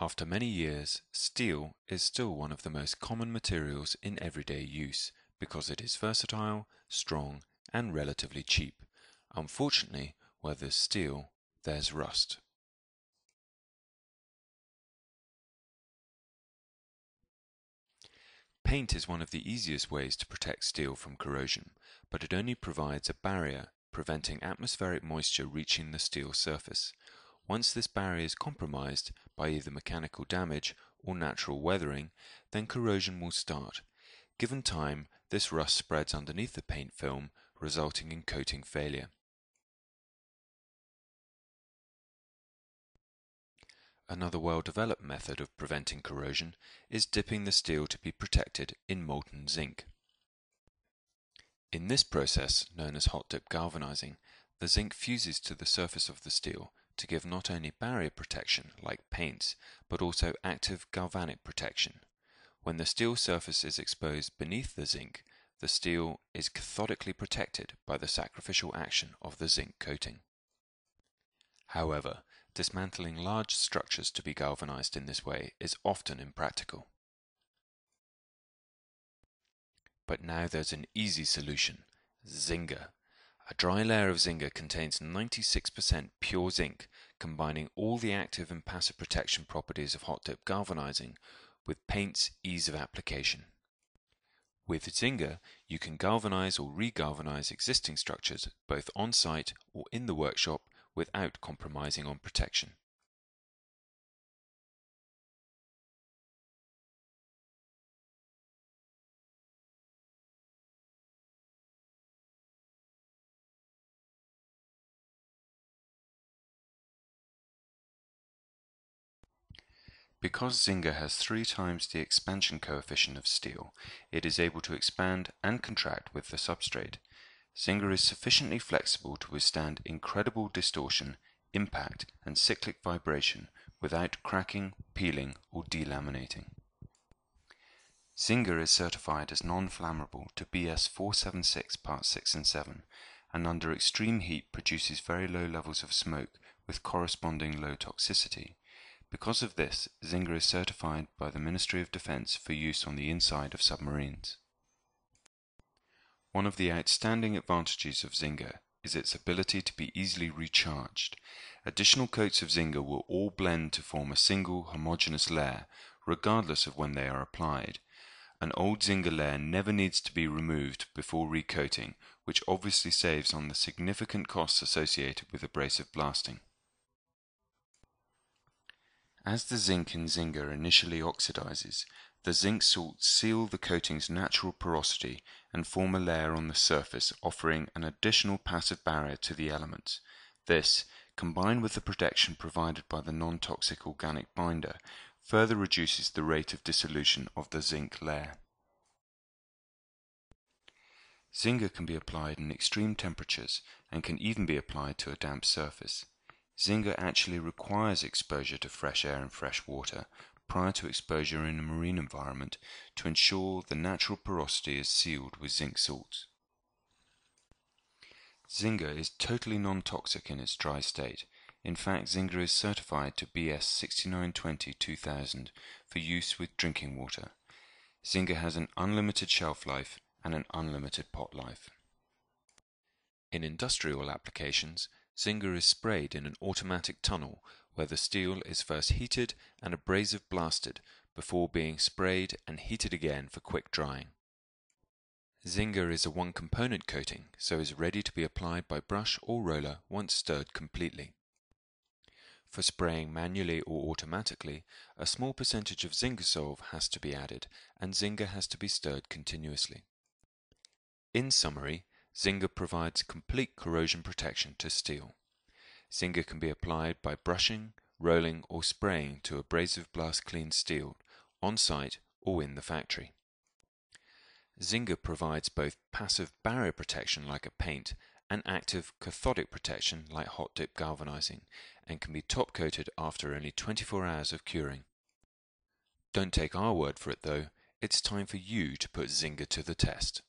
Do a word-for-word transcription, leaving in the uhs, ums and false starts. After many years, steel is still one of the most common materials in everyday use because it is versatile, strong, and relatively cheap. Unfortunately, where there's steel, there's rust. Paint is one of the easiest ways to protect steel from corrosion, but it only provides a barrier preventing atmospheric moisture reaching the steel surface. Once this barrier is compromised by either mechanical damage or natural weathering, then corrosion will start. Given time, this rust spreads underneath the paint film, resulting in coating failure. Another well-developed method of preventing corrosion is dipping the steel to be protected in molten zinc. In this process, known as hot-dip galvanizing, the zinc fuses to the surface of the steel to give not only barrier protection, like paints, but also active galvanic protection. When the steel surface is exposed beneath the zinc, the steel is cathodically protected by the sacrificial action of the zinc coating. However, dismantling large structures to be galvanized in this way is often impractical. But now there's an easy solution, Zinga. A dry layer of Zinga contains ninety-six percent pure zinc, combining all the active and passive protection properties of hot-dip galvanizing with paint's ease of application. With Zinga, you can galvanize or re-galvanize existing structures both on-site or in the workshop without compromising on protection. Because Zinga has three times the expansion coefficient of steel, it is able to expand and contract with the substrate. Zinga is sufficiently flexible to withstand incredible distortion, impact, and cyclic vibration without cracking, peeling, or delaminating. Zinga is certified as non-flammable to B S four seven six parts six and seven, and under extreme heat produces very low levels of smoke with corresponding low toxicity. Because of this, Zinga is certified by the Ministry of Defence for use on the inside of submarines. One of the outstanding advantages of Zinga is its ability to be easily recharged. Additional coats of Zinga will all blend to form a single homogeneous layer, regardless of when they are applied. An old Zinga layer never needs to be removed before recoating, which obviously saves on the significant costs associated with abrasive blasting. As the zinc in Zinga initially oxidizes, the zinc salts seal the coating's natural porosity and form a layer on the surface, offering an additional passive barrier to the elements. This, combined with the protection provided by the non-toxic organic binder, further reduces the rate of dissolution of the zinc layer. Zinga can be applied in extreme temperatures and can even be applied to a damp surface. Zinga actually requires exposure to fresh air and fresh water prior to exposure in a marine environment to ensure the natural porosity is sealed with zinc salts. Zinga is totally non-toxic in its dry state. In fact, Zinga is certified to B S six nine two zero dash two thousand for use with drinking water. Zinga has an unlimited shelf life and an unlimited pot life. In industrial applications, Zinga is sprayed in an automatic tunnel where the steel is first heated and abrasive blasted before being sprayed and heated again for quick drying. Zinga is a one-component coating, so is ready to be applied by brush or roller once stirred completely. For spraying manually or automatically, a small percentage of Zinga Solv has to be added, and Zinga has to be stirred continuously. In summary, Zinga provides complete corrosion protection to steel. Zinga can be applied by brushing, rolling, or spraying to abrasive blast clean steel, on-site or in the factory. Zinga provides both passive barrier protection like a paint and active cathodic protection like hot-dip galvanizing, and can be top-coated after only twenty-four hours of curing. Don't take our word for it though, it's time for you to put Zinga to the test.